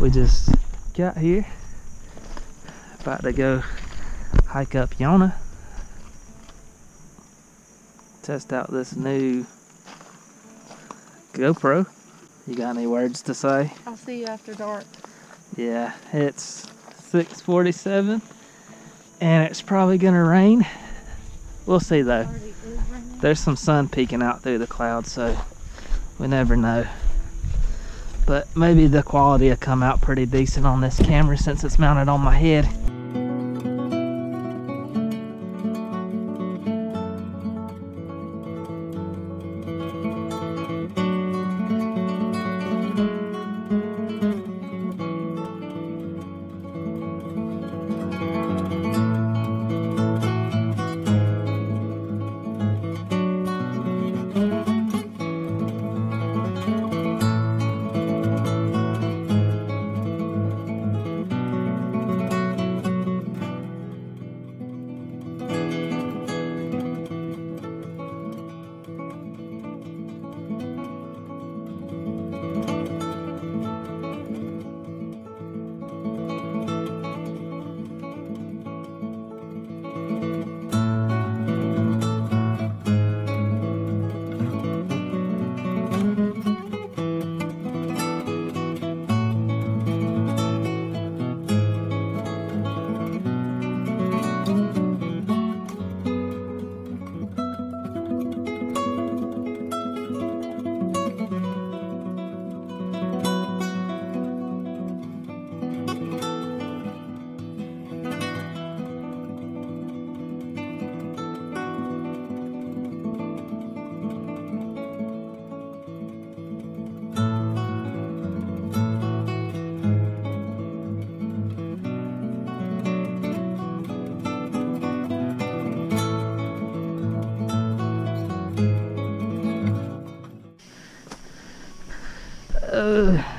we just got here, about to go hike up Yonah, test out this new GoPro. You got any words to say? I'll see you after dark. Yeah, it's 6:47 and it's probably gonna rain. We'll see though. There's some sun peeking out through the clouds, so we never know. But maybe the quality will come out pretty decent on this camera since it's mounted on my head.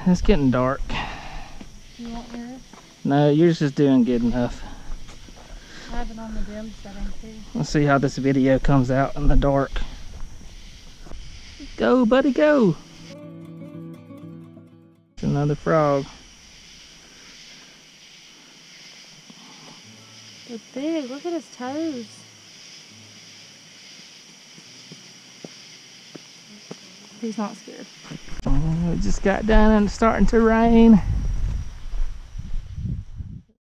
It's getting dark. You want yours? No, yours is doing good enough. I have it on the dim setting too. Let's see how this video comes out in the dark. Go, buddy, go! It's another frog. They're big. Look at his toes. He's not scared. It just got done and it's starting to rain.